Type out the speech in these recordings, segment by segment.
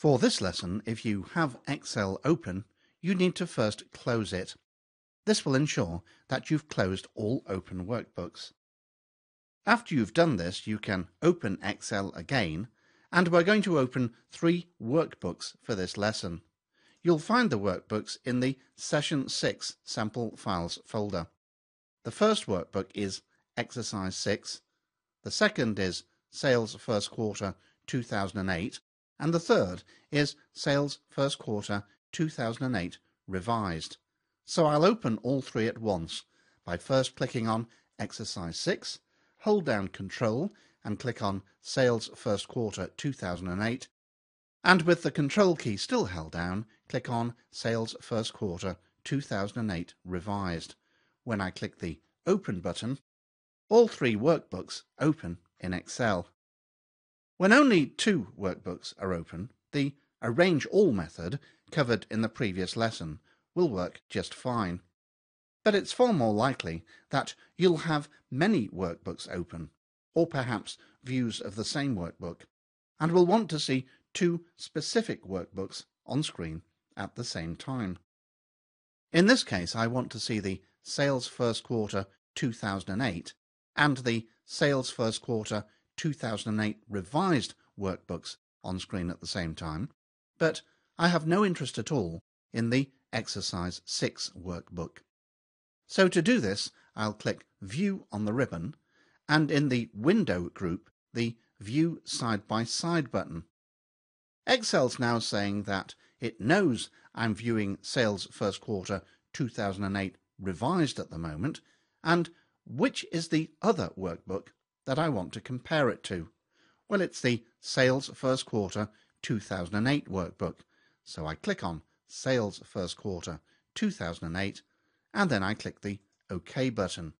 For this lesson, if you have Excel open, you need to first close it. This will ensure that you've closed all open workbooks. After you've done this, you can open Excel again, and we're going to open 3 workbooks for this lesson. You'll find the workbooks in the Session 6 Sample Files folder. The first workbook is Exercise 6, the second is Sales First Quarter 2008, and the third is Sales First Quarter 2008 Revised. So I'll open all 3 at once by first clicking on Exercise 6, hold down Control and click on Sales First Quarter 2008, and with the Control key still held down, click on Sales First Quarter 2008 Revised. When I click the Open button, all 3 workbooks open in Excel. When only 2 workbooks are open, the Arrange All method covered in the previous lesson will work just fine. But it's far more likely that you'll have many workbooks open, or perhaps views of the same workbook, and will want to see 2 specific workbooks on screen at the same time. In this case, I want to see the Sales First Quarter 2008 and the Sales First Quarter 2008 Revised workbooks on screen at the same time, but I have no interest at all in the Exercise 6 workbook. So to do this, I'll click View on the ribbon, and in the Window group, the View Side by Side button. Excel's now saying that it knows I'm viewing Sales First Quarter 2008 Revised at the moment, and which is the other workbook that I want to compare it to. Well, it's the Sales First Quarter 2008 workbook, so I click on Sales First Quarter 2008, and then I click the OK button.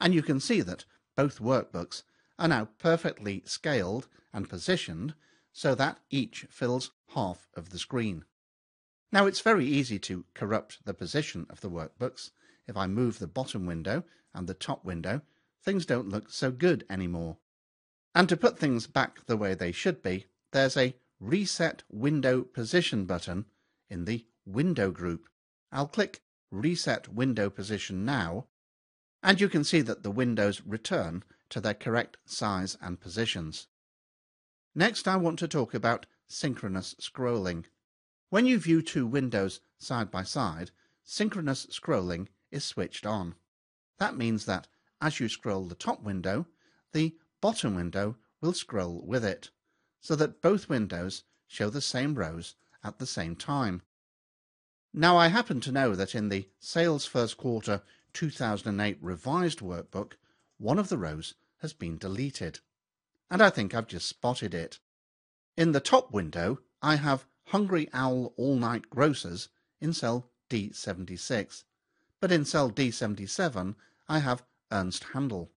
And you can see that both workbooks are now perfectly scaled and positioned so that each fills half of the screen. Now it's very easy to corrupt the position of the workbooks. If I move the bottom window and the top window, things don't look so good anymore. And to put things back the way they should be, there's a Reset Window Position button in the Window group. I'll click Reset Window Position now, and you can see that the windows return to their correct size and positions. Next, I want to talk about synchronous scrolling. When you view 2 windows side by side, synchronous scrolling is switched on. That means that as you scroll the top window, the bottom window will scroll with it, so that both windows show the same rows at the same time. Now I happen to know that in the Sales First Quarter 2008 Revised workbook, one of the rows has been deleted, and I think I've just spotted it. In the top window, I have Hungry Owl All Night Grocers in cell D76, but in cell D77 I have Ernst Handel,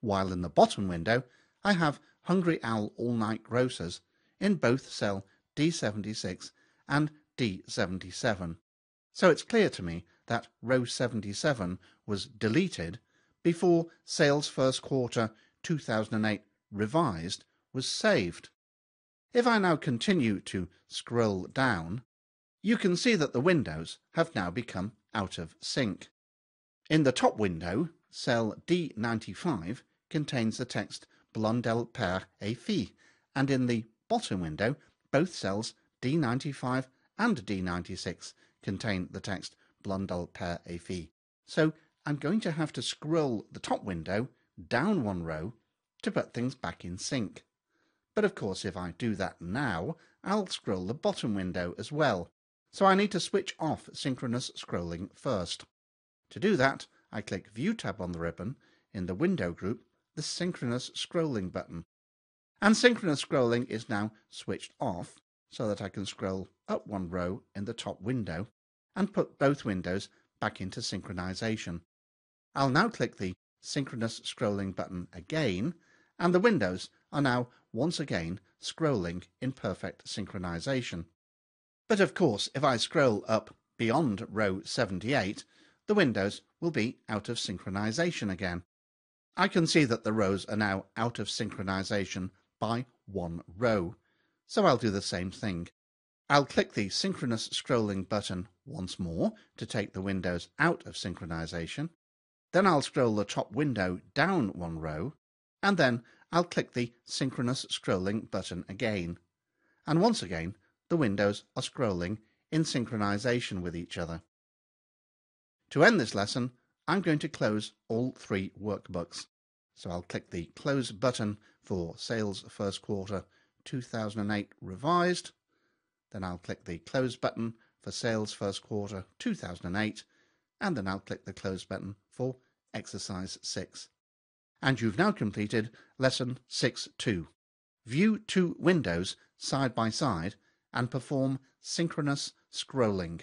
while in the bottom window I have Hungry Owl All Night Grocers in both cell D76 and D77. So it's clear to me that row 77 was deleted before Sales First Quarter 2008 Revised was saved. If I now continue to scroll down, you can see that the windows have now become out of sync. In the top window, cell D95 contains the text Blondel Père et Fille, and in the bottom window, both cells D95 and D96 contain the text Blondel Père et Fille. So I'm going to have to scroll the top window down 1 row to put things back in sync. But of course, if I do that now, I'll scroll the bottom window as well, so I need to switch off synchronous scrolling first. To do that, I click View tab on the ribbon, in the Window group, the Synchronous Scrolling button. And synchronous scrolling is now switched off, so that I can scroll up 1 row in the top window and put both windows back into synchronization. I'll now click the Synchronous Scrolling button again, and the windows are now once again scrolling in perfect synchronization. But of course, if I scroll up beyond row 78, the windows will be out of synchronization again. I can see that the rows are now out of synchronization by 1 row, so I'll do the same thing. I'll click the Synchronous Scrolling button once more to take the windows out of synchronization. Then I'll scroll the top window down one row, and then I'll click the Synchronous Scrolling button again. And once again, the windows are scrolling in synchronization with each other. To end this lesson, I'm going to close all three workbooks. So I'll click the Close button for Sales First Quarter 2008 Revised. Then I'll click the Close button for Sales First Quarter 2008, and then I'll click the Close button for Exercise 6. And you've now completed Lesson 6.2. View two windows side by side and perform synchronous scrolling.